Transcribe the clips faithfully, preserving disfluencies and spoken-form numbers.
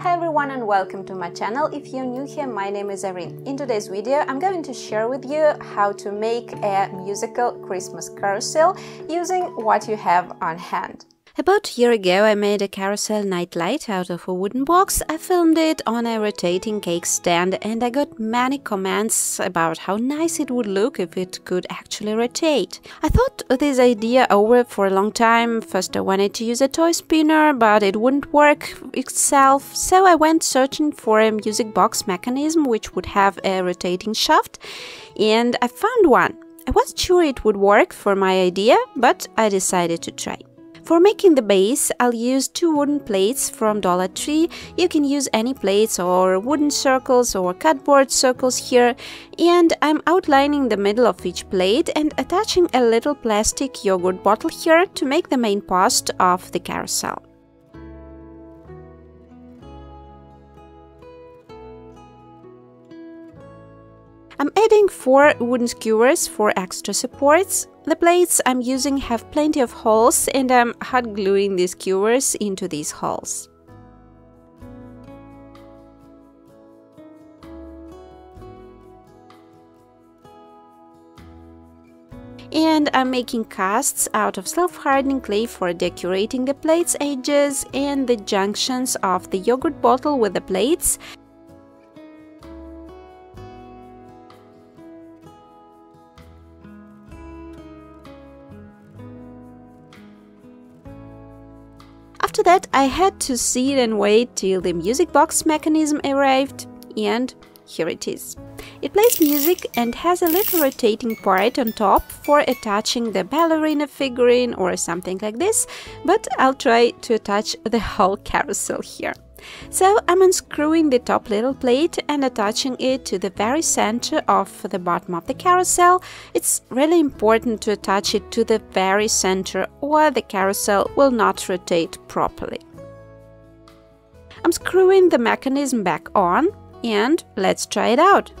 Hi everyone and welcome to my channel. If you're new here, my name is Irene. In today's video I'm going to share with you how to make a musical Christmas carousel using what you have on hand. About a year ago I made a carousel nightlight out of a wooden box. I filmed it on a rotating cake stand and I got many comments about how nice it would look if it could actually rotate. I thought this idea over for a long time. First I wanted to use a toy spinner, but it wouldn't work itself, so I went searching for a music box mechanism which would have a rotating shaft, and I found one. I wasn't sure it would work for my idea, but I decided to try. For making the base, I'll use two wooden plates from Dollar Tree. You can use any plates or wooden circles or cardboard circles here. And I'm outlining the middle of each plate and attaching a little plastic yogurt bottle here to make the main post of the carousel. I'm adding four wooden skewers for extra supports. The plates I'm using have plenty of holes and I'm hot gluing the skewers into these holes. And I'm making casts out of self-hardening clay for decorating the plates' edges and the junctions of the yogurt bottle with the plates. After that, I had to sit and wait till the music box mechanism arrived, and here it is. It plays music and has a little rotating part on top for attaching the ballerina figurine or something like this, but I'll try to attach the whole carousel here. So I'm unscrewing the top little plate and attaching it to the very center of the bottom of the carousel. It's really important to attach it to the very center or the carousel will not rotate properly. I'm screwing the mechanism back on and let's try it out.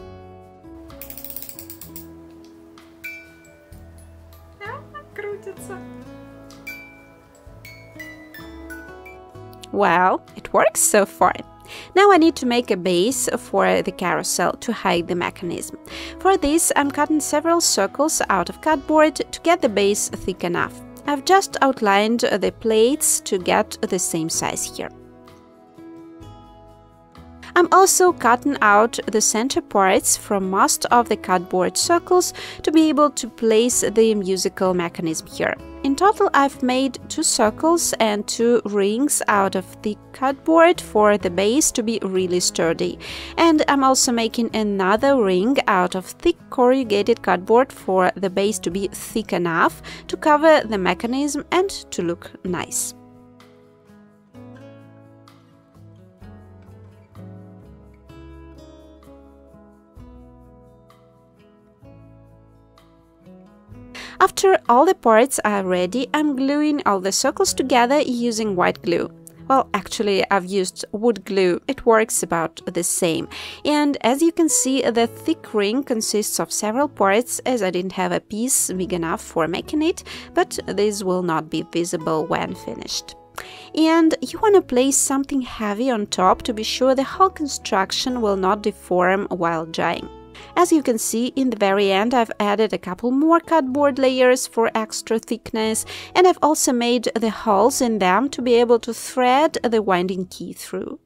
Well, it works so far. Now I need to make a base for the carousel to hide the mechanism. For this, I'm cutting several circles out of cardboard to get the base thick enough. I've just outlined the plates to get the same size here. I'm also cutting out the center parts from most of the cardboard circles to be able to place the musical mechanism here. In total, I've made two circles and two rings out of thick cardboard for the base to be really sturdy. And I'm also making another ring out of thick corrugated cardboard for the base to be thick enough to cover the mechanism and to look nice. After all the parts are ready, I'm gluing all the circles together using white glue. Well, actually, I've used wood glue, it works about the same. And as you can see, the thick ring consists of several parts, as I didn't have a piece big enough for making it, but this will not be visible when finished. And you want to place something heavy on top to be sure the whole construction will not deform while drying. As you can see, in the very end I've added a couple more cardboard layers for extra thickness, and I've also made the holes in them to be able to thread the winding key through.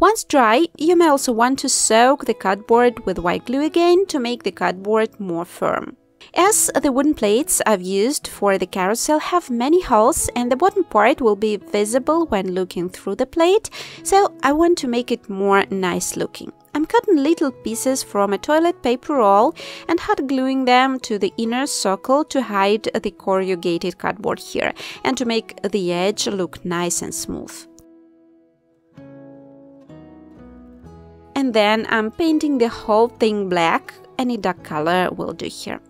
Once dry, you may also want to soak the cardboard with white glue again to make the cardboard more firm. As the wooden plates I've used for the carousel have many holes and the bottom part will be visible when looking through the plate, so I want to make it more nice looking. I'm cutting little pieces from a toilet paper roll and hot gluing them to the inner circle to hide the corrugated cardboard here and to make the edge look nice and smooth. And then I'm painting the whole thing black, any dark color will do here.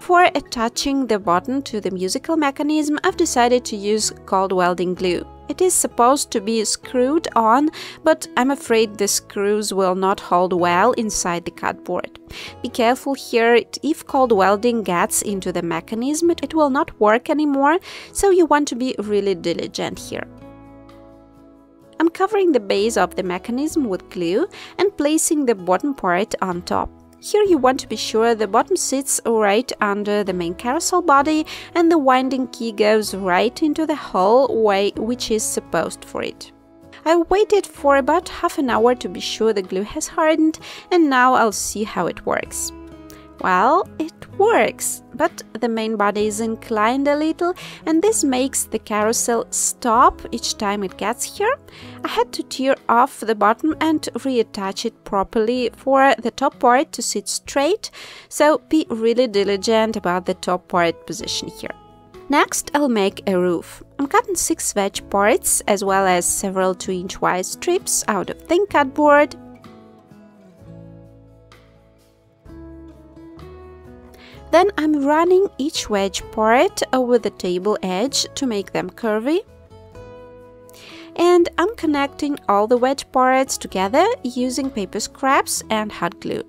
Before attaching the button to the musical mechanism, I've decided to use cold welding glue. It is supposed to be screwed on, but I'm afraid the screws will not hold well inside the cardboard. Be careful here, if cold welding gets into the mechanism, it will not work anymore, so you want to be really diligent here. I'm covering the base of the mechanism with glue and placing the bottom part on top. Here you want to be sure the bottom sits right under the main carousel body and the winding key goes right into the hole which is supposed for it. I waited for about half an hour to be sure the glue has hardened, and now I'll see how it works. Well, it works, but the main body is inclined a little and this makes the carousel stop each time it gets here. I had to tear off the bottom and reattach it properly for the top part to sit straight, so be really diligent about the top part position here. Next, I'll make a roof. I'm cutting six wedge parts as well as several two inch wide strips out of thin cardboard. Then I'm running each wedge part over the table edge to make them curvy. And I'm connecting all the wedge parts together using paper scraps and hot glue.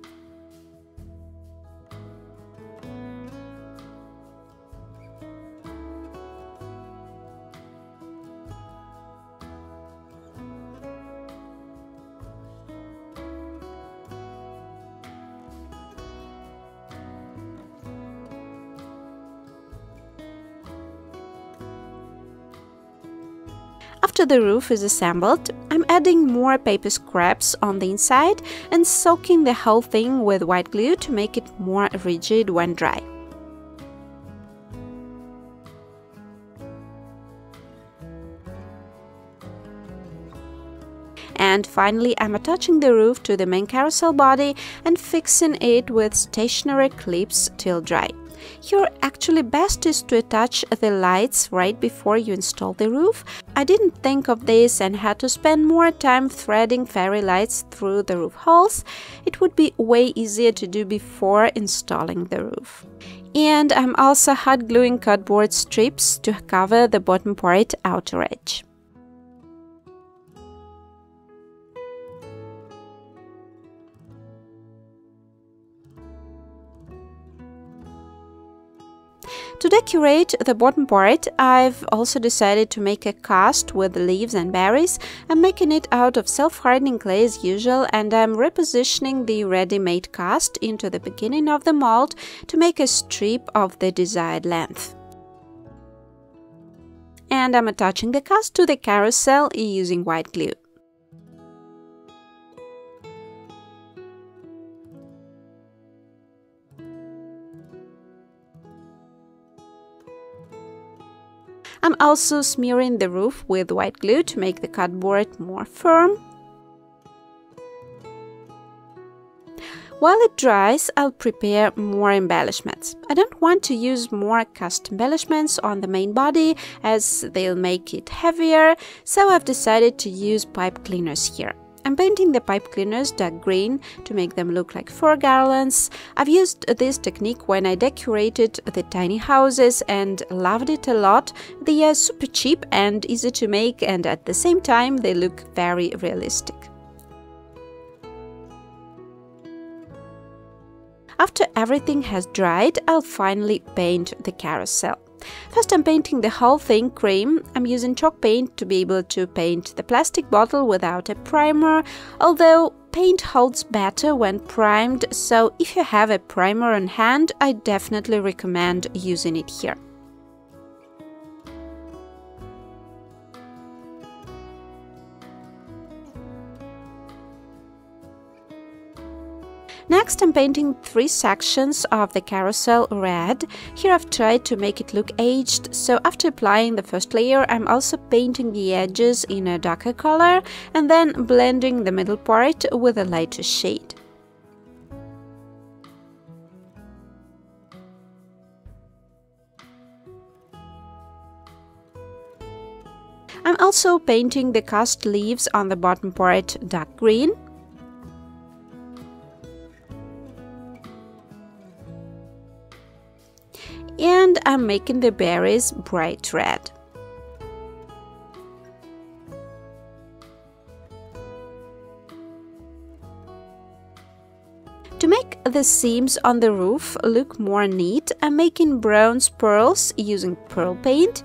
After the roof is assembled, I'm adding more paper scraps on the inside and soaking the whole thing with white glue to make it more rigid when dry. And finally, I'm attaching the roof to the main carousel body and fixing it with stationary clips till dry. Here actually best is to attach the lights right before you install the roof. I didn't think of this and had to spend more time threading fairy lights through the roof holes. It would be way easier to do before installing the roof. And I'm also hot gluing cardboard strips to cover the bottom part outer edge. To decorate the bottom part, I've also decided to make a cast with leaves and berries. I'm making it out of self-hardening clay as usual, and I'm repositioning the ready-made cast into the beginning of the mold to make a strip of the desired length. And I'm attaching the cast to the carousel using white glue. I'm also smearing the roof with white glue to make the cardboard more firm. While it dries, I'll prepare more embellishments. I don't want to use more cast embellishments on the main body as they'll make it heavier, so I've decided to use pipe cleaners here. I'm painting the pipe cleaners dark green to make them look like fur garlands. I've used this technique when I decorated the tiny houses and loved it a lot. They are super cheap and easy to make, and at the same time they look very realistic. After everything has dried, I'll finally paint the carousel. First, I'm painting the whole thing cream. I'm using chalk paint to be able to paint the plastic bottle without a primer, although paint holds better when primed, so if you have a primer on hand, I definitely recommend using it here. Next, I'm painting three sections of the carousel red. Here I've tried to make it look aged, so after applying the first layer, I'm also painting the edges in a darker color and then blending the middle part with a lighter shade. I'm also painting the cast leaves on the bottom part dark green. And I'm making the berries bright red. the seams on the roof look more neat, I'm making bronze pearls using pearl paint.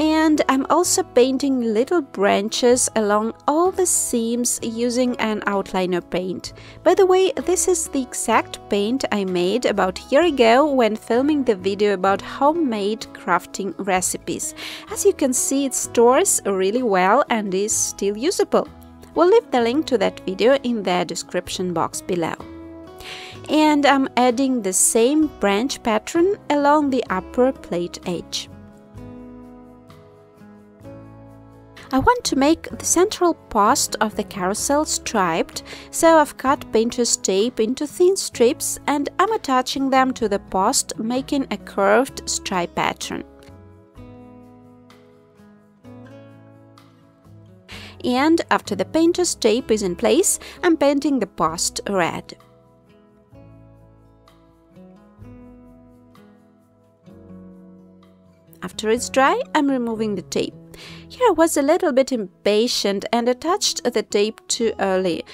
And I'm also painting little branches along all the seams using an outliner paint. By the way, this is the exact paint I made about a year ago when filming the video about homemade crafting recipes. As you can see, it stores really well and is still usable. We'll leave the link to that video in the description box below. And I'm adding the same branch pattern along the upper plate edge. I want to make the central post of the carousel striped, so I've cut painter's tape into thin strips and I'm attaching them to the post, making a curved stripe pattern. And after the painter's tape is in place, I'm painting the post red. After it's dry, I'm removing the tape. Here I was a little bit impatient and attached the tape too early.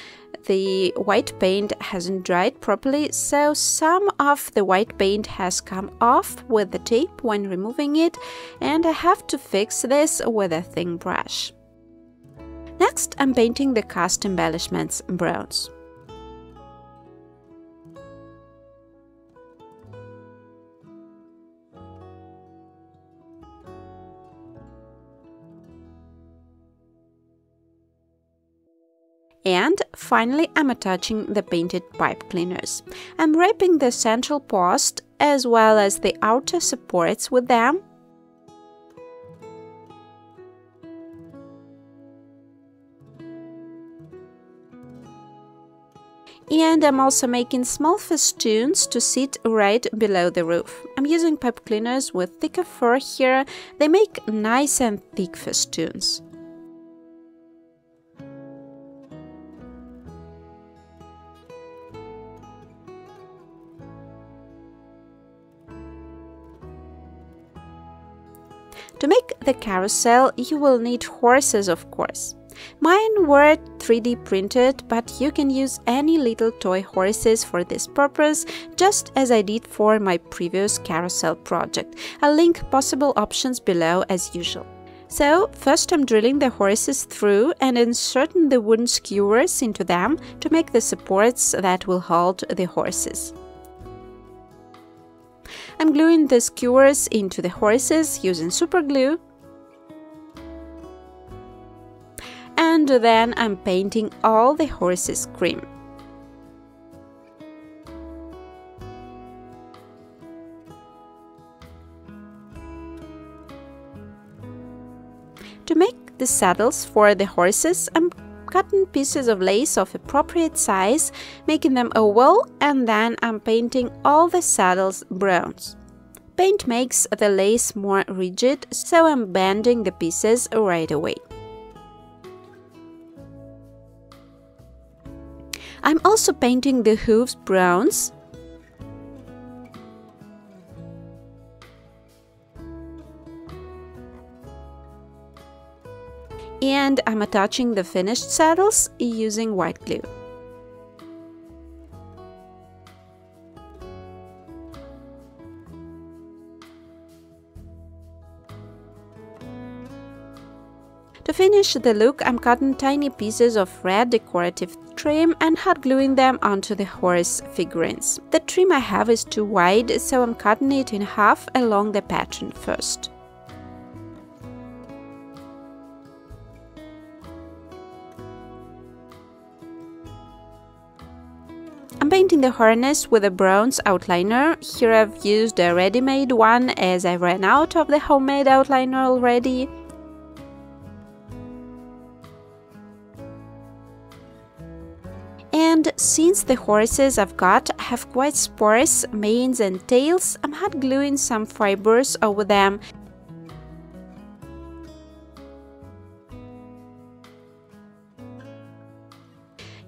The white paint hasn't dried properly, so some of the white paint has come off with the tape when removing it, and I have to fix this with a thin brush. Next, I'm painting the cast embellishments bronze. And finally, I'm attaching the painted pipe cleaners. I'm wrapping the central post as well as the outer supports with them. And I'm also making small festoons to sit right below the roof. I'm using pipe cleaners with thicker fur here. They make nice and thick festoons. To make the carousel, you will need horses, of course. Mine were three D printed, but you can use any little toy horses for this purpose, just as I did for my previous carousel project. I'll link possible options below as usual. So, first I'm drilling the horses through and inserting the wooden skewers into them to make the supports that will hold the horses. I'm gluing the skewers into the horses using super glue, and then I'm painting all the horses cream. To make the saddles for the horses, I'm cutting pieces of lace of appropriate size, making them oval, and then I'm painting all the saddles bronze. Paint makes the lace more rigid, so I'm bending the pieces right away. I'm also painting the hooves bronze. And I'm attaching the finished saddles using white glue. To finish the look, I'm cutting tiny pieces of red decorative trim and hot gluing them onto the horse figurines. The trim I have is too wide, so I'm cutting it in half along the pattern first. Painting the harness with a bronze outliner. Here I've used a ready-made one as I ran out of the homemade outliner already. And since the horses I've got have quite sparse manes and tails, I'm hot gluing some fibers over them.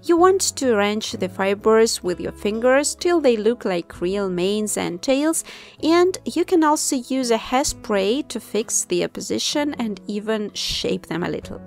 You want to arrange the fibers with your fingers till they look like real manes and tails, and you can also use a hairspray to fix their position and even shape them a little.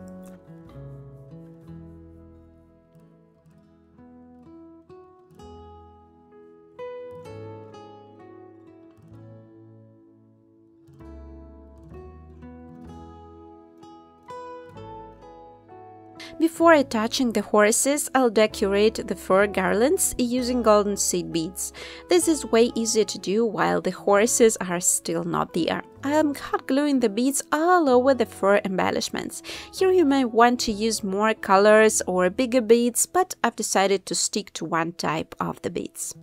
Before attaching the horses, I'll decorate the fur garlands using golden seed beads. This is way easier to do while the horses are still not there. I'm hot gluing the beads all over the fur embellishments. Here you may want to use more colors or bigger beads, but I've decided to stick to one type of the beads.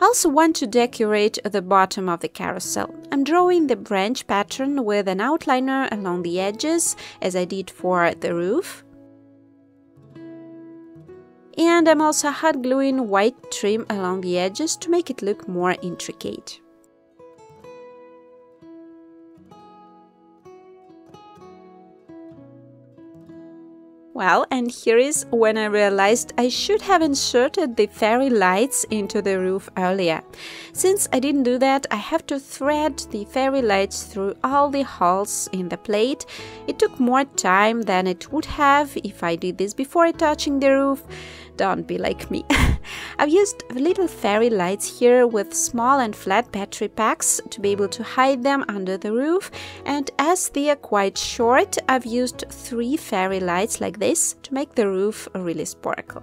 I also want to decorate the bottom of the carousel. I'm drawing the branch pattern with an outliner along the edges, as I did for the roof. And I'm also hot gluing white trim along the edges to make it look more intricate. Well, and here is when I realized I should have inserted the fairy lights into the roof earlier. Since I didn't do that, I have to thread the fairy lights through all the holes in the plate. It took more time than it would have if I did this before attaching the roof. Don't be like me. I've used little fairy lights here with small and flat battery packs to be able to hide them under the roof, and as they are quite short, I've used three fairy lights like this to make the roof really sparkle.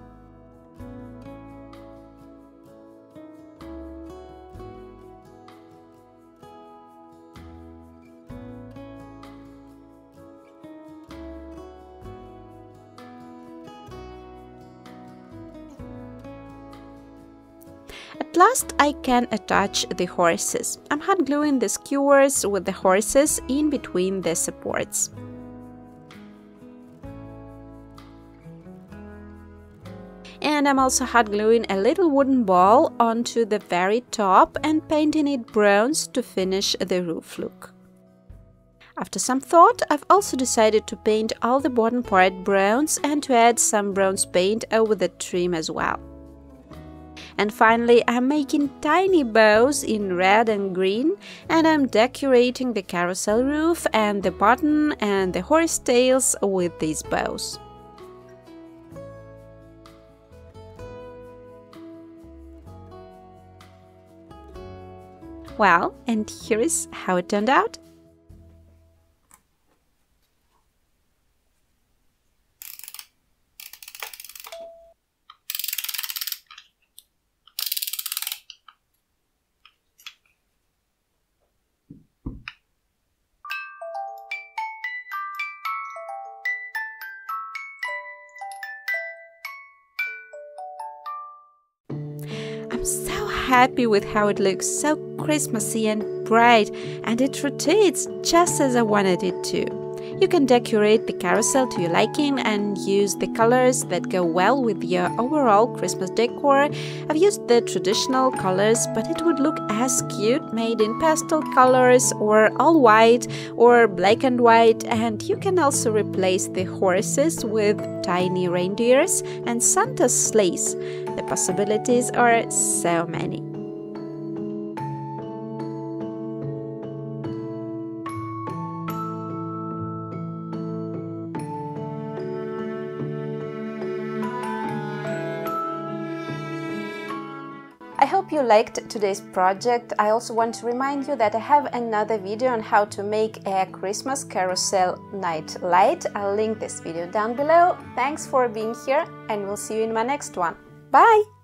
At last, I can attach the horses. I'm hot gluing the skewers with the horses in between the supports. And I'm also hot gluing a little wooden ball onto the very top and painting it bronze to finish the roof look. After some thought, I've also decided to paint all the bottom part bronze and to add some bronze paint over the trim as well. And finally, I'm making tiny bows in red and green, and I'm decorating the carousel roof and the bottom and the horse tails with these bows. Well, and here is how it turned out. I'm so happy with how it looks, so Christmassy and bright, and it rotates just as I wanted it to. You can decorate the carousel to your liking and use the colors that go well with your overall Christmas decor. I've used the traditional colors, but it would look as cute made in pastel colors or all white or black and white, and you can also replace the horses with tiny reindeers and Santa's sleighs. The possibilities are so many. I hope you liked today's project. I also want to remind you that I have another video on how to make a Christmas carousel night light. I'll link this video down below. Thanks for being here, and we'll see you in my next one. Bye!